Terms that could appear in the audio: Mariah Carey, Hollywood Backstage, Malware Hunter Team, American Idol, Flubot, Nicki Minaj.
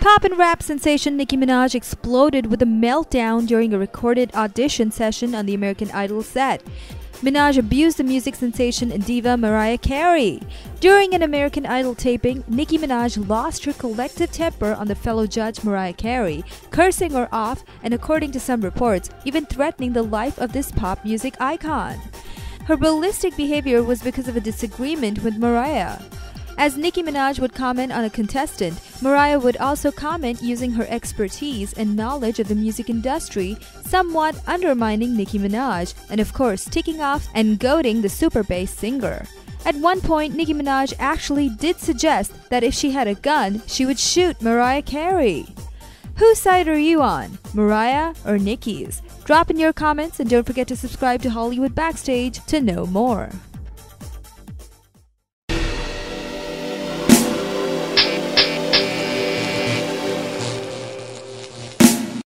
Pop and rap sensation Nicki Minaj exploded with a meltdown during a recorded audition session on the American Idol set. Minaj abused the music sensation and diva Mariah Carey. During an American Idol taping, Nicki Minaj lost her collective temper on the fellow judge Mariah Carey, cursing her off and, according to some reports, even threatening the life of this pop music icon. Her ballistic behavior was because of a disagreement with Mariah. As Nicki Minaj would comment on a contestant, Mariah would also comment using her expertise and knowledge of the music industry, somewhat undermining Nicki Minaj and, of course, ticking off and goading the super bass singer. At one point, Nicki Minaj actually did suggest that if she had a gun, she would shoot Mariah Carey. Whose side are you on, Mariah or Nicki's? Drop in your comments and don't forget to subscribe to Hollywood Backstage to know more.